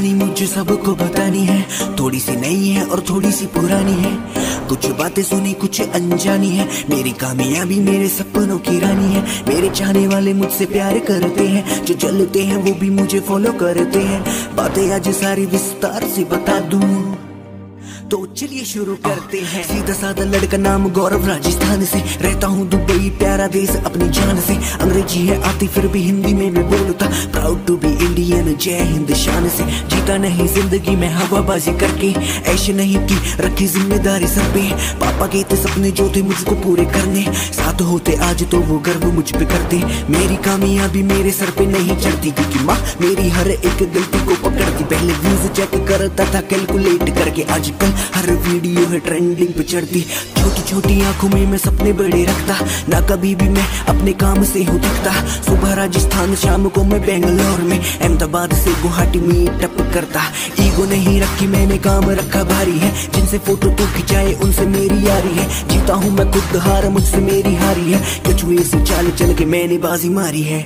कहानी मुझे सबको बतानी है, थोड़ी सी नई है और थोड़ी सी पुरानी है। कुछ बातें सुनी कुछ अनजानी है, मेरी कामयाबी मेरे सपनों की रानी है। मेरे चाहने वाले मुझसे प्यार करते हैं, जो जलते हैं वो भी मुझे फॉलो करते हैं। बातें आज सारी विस्तार से बता दूं तो चलिए शुरू करते हैं। सीधा साधा लड़का नाम गौरव, राजस्थान से रहता हूँ दुबई, प्यारा देश अपनी जान से। अंग्रेजी है आती फिर भी हिंदी में मैं बोलता, प्राउड टू बी इंडियन, जय हिंद शान से। जीता नहीं जिंदगी में हवाबाजी करके, ऐश नहीं की रखी जिम्मेदारी सब पे। पापा के थे सपने जो थे मुझको पूरे करने, साथ होते आज तो वो गर्व मुझ पे करते। मेरी कामयाबी मेरे सर पे नहीं चढ़ती, क्योंकि माँ मेरी हर एक गलती को पकड़ती। पहले व्यूज चेक करता था कैलकुलेट करके, आजकल हर वीडियो है ट्रेंडिंग पे चढ़ती। छोटी छोटी आंखों में मैं सपने बड़े रखता, ना कभी भी मैं अपने काम से हूँ थकता। सुबह राजस्थान, शाम को मैं बेंगलोर में, अहमदाबाद से गुवाहाटी में टप करता। ईगो नहीं रखी मैंने, काम रखा भारी है, जिनसे फोटो तो खिंचाए उनसे मेरी यारी है। जीता हूँ मैं खुद हार, मुझसे मेरी हारी है, कछुए से चाल चल के मैंने बाजी मारी है,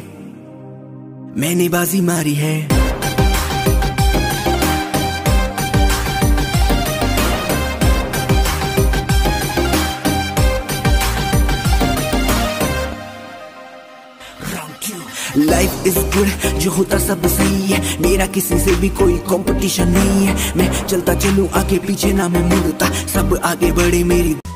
मैंने बाजी मारी है। लाइफ इज गुड, जो होता सब सही है, मेरा किसी से भी कोई कंपटीशन नहीं है। मैं चलता चलूं आगे पीछे ना मैं मुड़ता, सब आगे बढ़े मेरी